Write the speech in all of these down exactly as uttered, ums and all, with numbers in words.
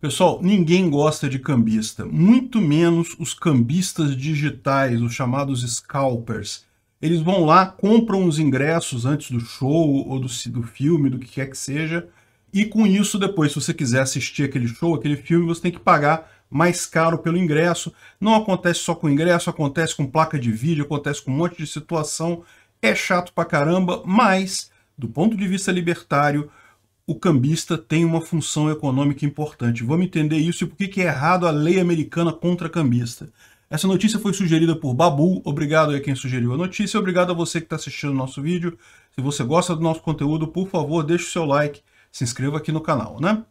Pessoal, ninguém gosta de cambista, muito menos os cambistas digitais, os chamados scalpers. Eles vão lá, compram os ingressos antes do show ou do, do filme, do que quer que seja, e com isso depois, se você quiser assistir aquele show, aquele filme, você tem que pagar mais caro pelo ingresso. Não acontece só com ingresso, acontece com placa de vídeo, acontece com um monte de situação. É chato pra caramba, mas, do ponto de vista libertário, o cambista tem uma função econômica importante. Vamos entender isso e por que é errado a lei americana contra cambista. Essa notícia foi sugerida por Babu. Obrigado a quem sugeriu a notícia. Obrigado a você que está assistindo o nosso vídeo. Se você gosta do nosso conteúdo, por favor, deixe o seu like. Se inscreva aqui no canal, né?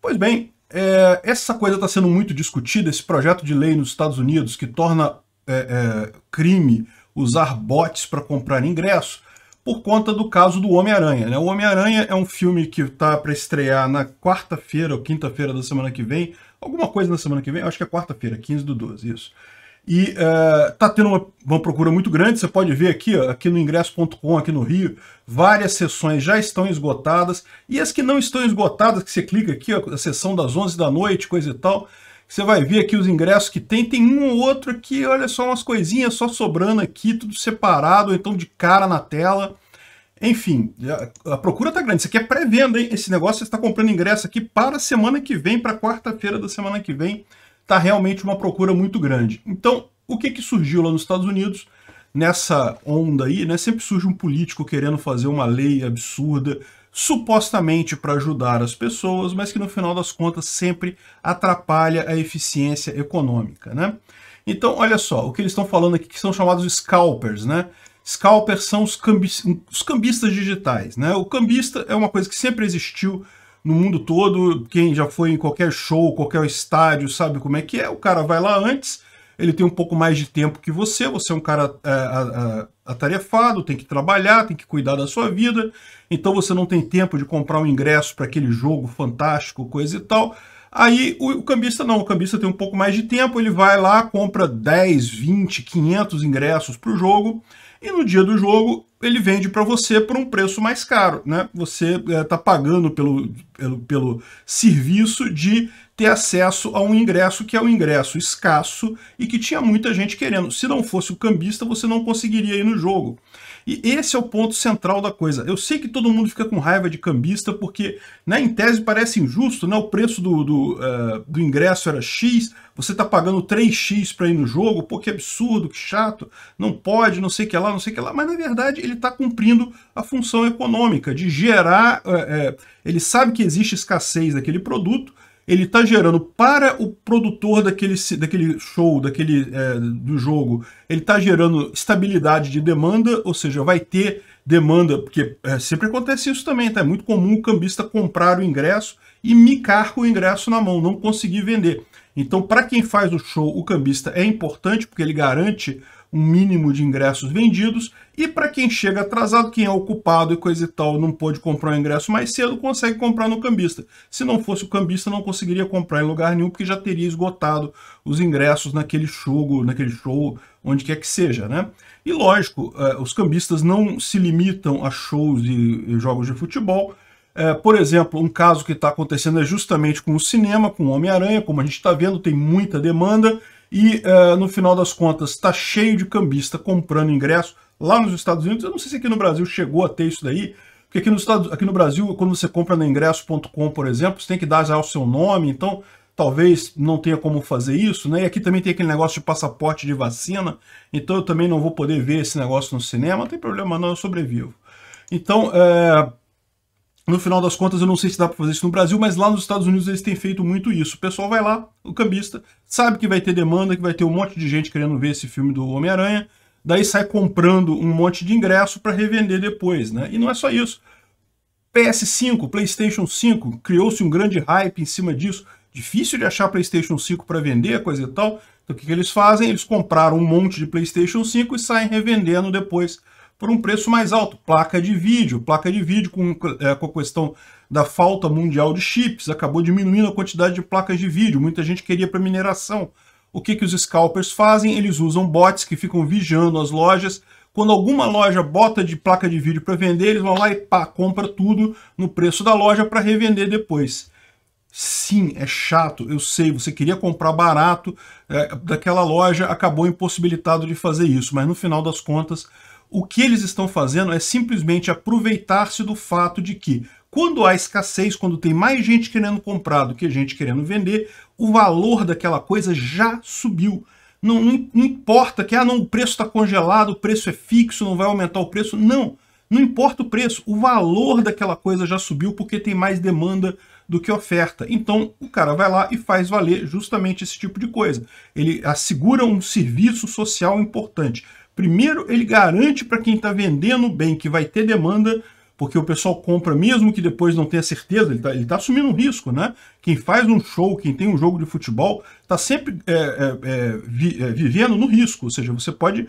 Pois bem, é, essa coisa está sendo muito discutida. Esse projeto de lei nos Estados Unidos que torna é, é, crime usar bots para comprar ingresso, por conta do caso do Homem-Aranha, né? O Homem-Aranha é um filme que está para estrear na quarta-feira ou quinta-feira da semana que vem, alguma coisa na semana que vem, acho que é quarta-feira, quinze do doze, isso. E uh, tá tendo uma, uma procura muito grande, você pode ver aqui, ó, aqui no ingresso ponto com, aqui no Rio, várias sessões já estão esgotadas, e as que não estão esgotadas, que você clica aqui, ó, a sessão das onze da noite, coisa e tal, você vai ver aqui os ingressos que tem, tem um ou outro aqui, olha só, umas coisinhas só sobrando aqui, tudo separado, então de cara na tela. Enfim, a procura tá grande. Isso aqui é pré-venda, hein? Esse negócio você está comprando ingresso aqui para a semana que vem, para quarta-feira da semana que vem. Tá realmente uma procura muito grande. Então, o que que surgiu lá nos Estados Unidos nessa onda aí, né? Sempre surge um político querendo fazer uma lei absurda, supostamente para ajudar as pessoas, mas que no final das contas sempre atrapalha a eficiência econômica, né? Então, olha só, o que eles estão falando aqui, que são chamados scalpers, né? Scalpers são os, cambi os cambistas digitais, né? O cambista é uma coisa que sempre existiu no mundo todo, quem já foi em qualquer show, qualquer estádio, sabe como é que é, o cara vai lá antes, ele tem um pouco mais de tempo que você, você é um cara é, é, atarefado, tem que trabalhar, tem que cuidar da sua vida, então você não tem tempo de comprar um ingresso para aquele jogo fantástico, coisa e tal. Aí o, o cambista não, o cambista tem um pouco mais de tempo, ele vai lá, compra dez, vinte, quinhentos ingressos para o jogo, e no dia do jogo ele vende para você por um preço mais caro, né? Você está é, pagando pelo, pelo, pelo serviço de ter acesso a um ingresso que é um ingresso escasso e que tinha muita gente querendo. Se não fosse o cambista, você não conseguiria ir no jogo. E esse é o ponto central da coisa. Eu sei que todo mundo fica com raiva de cambista porque, né, em tese, parece injusto, né? O preço do, do, uh, do ingresso era X, você está pagando três X para ir no jogo, pô, que absurdo, que chato, não pode, não sei o que lá, não sei o que lá, mas na verdade ele está cumprindo a função econômica de gerar, é, é, ele sabe que existe escassez daquele produto, ele está gerando para o produtor daquele, daquele show, daquele, é, do jogo, ele está gerando estabilidade de demanda, ou seja, vai ter demanda, porque é, sempre acontece isso também, tá? É muito comum o cambista comprar o ingresso e micar com o ingresso na mão, não conseguir vender. Então, para quem faz o show, o cambista é importante, porque ele garante um mínimo de ingressos vendidos, e para quem chega atrasado, quem é ocupado e coisa e tal, não pôde comprar um ingresso mais cedo, consegue comprar no cambista. Se não fosse o cambista, não conseguiria comprar em lugar nenhum, porque já teria esgotado os ingressos naquele show, naquele show, onde quer que seja, né? E lógico, os cambistas não se limitam a shows e jogos de futebol. É, por exemplo, um caso que está acontecendo é justamente com o cinema, com o Homem-Aranha, como a gente está vendo, tem muita demanda e é, no final das contas está cheio de cambista comprando ingresso lá nos Estados Unidos. Eu não sei se aqui no Brasil chegou a ter isso daí, porque aqui no, Estado, aqui no Brasil, quando você compra no ingresso ponto com, por exemplo, você tem que dar já o seu nome, então talvez não tenha como fazer isso, né? E aqui também tem aquele negócio de passaporte de vacina, então eu também não vou poder ver esse negócio no cinema, não tem problema não, eu sobrevivo. Então, é... no final das contas, eu não sei se dá para fazer isso no Brasil, mas lá nos Estados Unidos eles têm feito muito isso. O pessoal vai lá, o cambista, sabe que vai ter demanda, que vai ter um monte de gente querendo ver esse filme do Homem-Aranha, daí sai comprando um monte de ingresso para revender depois, né? E não é só isso. P S cinco, PlayStation cinco, criou-se um grande hype em cima disso. Difícil de achar PlayStation cinco para vender, coisa e tal. Então o que que eles fazem? Eles compraram um monte de PlayStation cinco e saem revendendo depois por um preço mais alto, placa de vídeo, placa de vídeo com, é, com a questão da falta mundial de chips, acabou diminuindo a quantidade de placas de vídeo, muita gente queria para mineração. O que que os scalpers fazem? Eles usam bots que ficam vigiando as lojas, quando alguma loja bota de placa de vídeo para vender, eles vão lá e pá, compra tudo no preço da loja para revender depois. Sim, é chato, eu sei, você queria comprar barato, é, daquela loja, acabou impossibilitado de fazer isso, mas no final das contas, o que eles estão fazendo é simplesmente aproveitar-se do fato de que, quando há escassez, quando tem mais gente querendo comprar do que gente querendo vender, o valor daquela coisa já subiu. Não, não, não importa que ah, não, o preço está congelado, o preço é fixo, não vai aumentar o preço, não. Não importa o preço, o valor daquela coisa já subiu porque tem mais demanda do que oferta. Então o cara vai lá e faz valer justamente esse tipo de coisa. Ele assegura um serviço social importante. Primeiro, ele garante para quem está vendendo bem que vai ter demanda, porque o pessoal compra mesmo que depois não tenha certeza, ele está ele tá assumindo um risco, né? Quem faz um show, quem tem um jogo de futebol, está sempre é, é, é, vi, é, vivendo no risco, ou seja, você pode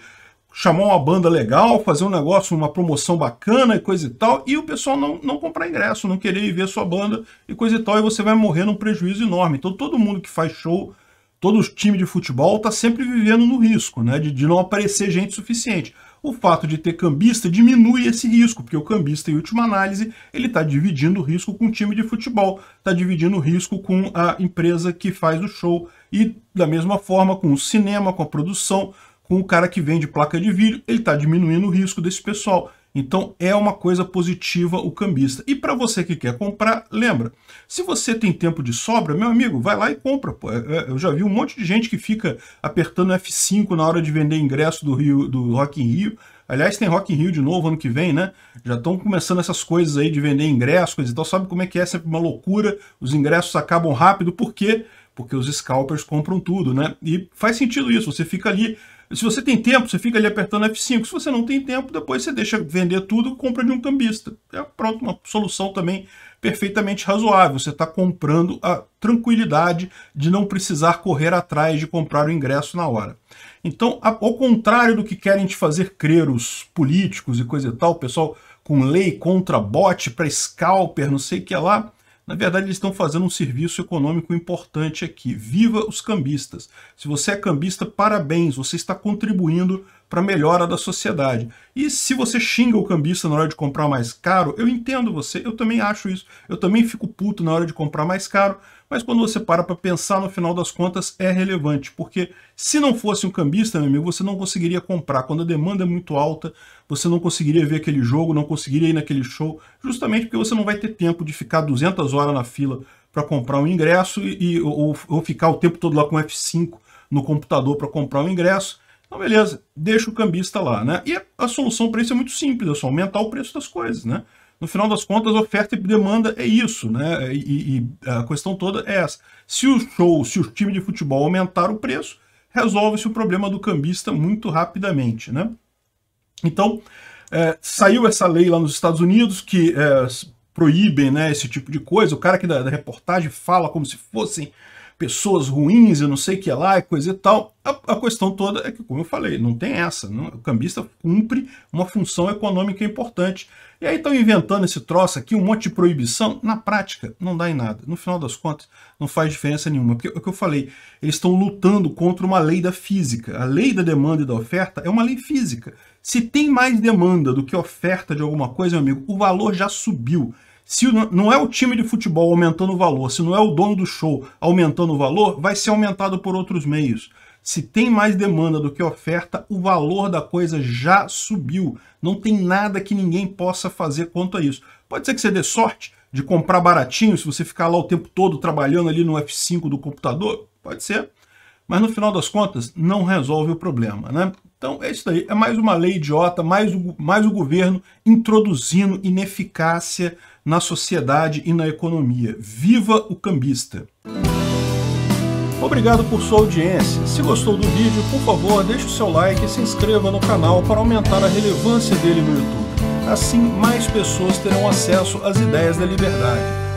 chamar uma banda legal, fazer um negócio, uma promoção bacana e coisa e tal, e o pessoal não, não comprar ingresso, não querer ir ver sua banda e coisa e tal, e você vai morrer num prejuízo enorme. Então todo mundo que faz show, todo time de futebol está sempre vivendo no risco, né, de, de não aparecer gente suficiente. O fato de ter cambista diminui esse risco, porque o cambista, em última análise, ele está dividindo o risco com o time de futebol, está dividindo o risco com a empresa que faz o show e, da mesma forma, com o cinema, com a produção, com o cara que vende placa de vídeo, ele está diminuindo o risco desse pessoal. Então é uma coisa positiva o cambista. E para você que quer comprar, lembra, se você tem tempo de sobra, meu amigo, vai lá e compra. Pô. Eu já vi um monte de gente que fica apertando F cinco na hora de vender ingresso do, Rio, do Rock in Rio. Aliás, tem Rock in Rio de novo ano que vem, né? Já estão começando essas coisas aí de vender ingresso, coisa e tal. Sabe como é que é? Sempre uma loucura, os ingressos acabam rápido. Por quê? Porque os scalpers compram tudo, né? E faz sentido isso, você fica ali... Se você tem tempo, você fica ali apertando F cinco. Se você não tem tempo, depois você deixa vender tudo e compra de um cambista. É pronto, uma solução também perfeitamente razoável. Você está comprando a tranquilidade de não precisar correr atrás de comprar o ingresso na hora. Então, ao contrário do que querem te fazer crer os políticos e coisa e tal, o pessoal com lei contra bot, para scalper, não sei o que lá, na verdade, eles estão fazendo um serviço econômico importante aqui. Viva os cambistas! Se você é cambista, parabéns, você está contribuindo para a melhora da sociedade. E se você xinga o cambista na hora de comprar mais caro, eu entendo você, eu também acho isso. Eu também fico puto na hora de comprar mais caro, mas quando você para para pensar, no final das contas, é relevante. Porque se não fosse um cambista, meu amigo, você não conseguiria comprar. Quando a demanda é muito alta, você não conseguiria ver aquele jogo, não conseguiria ir naquele show, justamente porque você não vai ter tempo de ficar duzentas horas na fila para comprar um ingresso e, e, ou, ou ficar o tempo todo lá com F cinco no computador para comprar um ingresso. Então, beleza, deixa o cambista lá, né? E a solução para isso é muito simples, é só aumentar o preço das coisas, né? No final das contas, oferta e demanda é isso, né? E, e a questão toda é essa. Se o show, se o time de futebol aumentar o preço, resolve-se o problema do cambista muito rapidamente, né? Então, é, saiu essa lei lá nos Estados Unidos que é, proíbe, né, esse tipo de coisa. O cara aqui da, da reportagem fala como se fossem pessoas ruins, eu não sei o que lá, e coisa e tal. A, a questão toda é que, como eu falei, não tem essa. Não, o cambista cumpre uma função econômica importante. E aí estão inventando esse troço aqui, um monte de proibição. Na prática, não dá em nada. No final das contas, não faz diferença nenhuma. Porque é o que eu falei, eles estão lutando contra uma lei da física. A lei da demanda e da oferta é uma lei física. Se tem mais demanda do que oferta de alguma coisa, meu amigo, o valor já subiu. Se não é o time de futebol aumentando o valor, se não é o dono do show aumentando o valor, vai ser aumentado por outros meios. Se tem mais demanda do que oferta, o valor da coisa já subiu. Não tem nada que ninguém possa fazer quanto a isso. Pode ser que você dê sorte de comprar baratinho, se você ficar lá o tempo todo trabalhando ali no F cinco do computador, pode ser. Mas no final das contas, não resolve o problema, né? Então é isso daí, é mais uma lei idiota, mais o, mais o governo introduzindo ineficácia na sociedade e na economia. Viva o cambista! Obrigado por sua audiência. Se gostou do vídeo, por favor, deixe o seu like e se inscreva no canal para aumentar a relevância dele no YouTube. Assim, mais pessoas terão acesso às ideias da liberdade.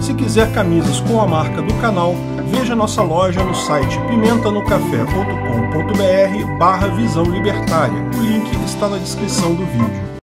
Se quiser camisas com a marca do canal, veja nossa loja no site pimentanocafé ponto com ponto br barra visão libertária. O link está na descrição do vídeo.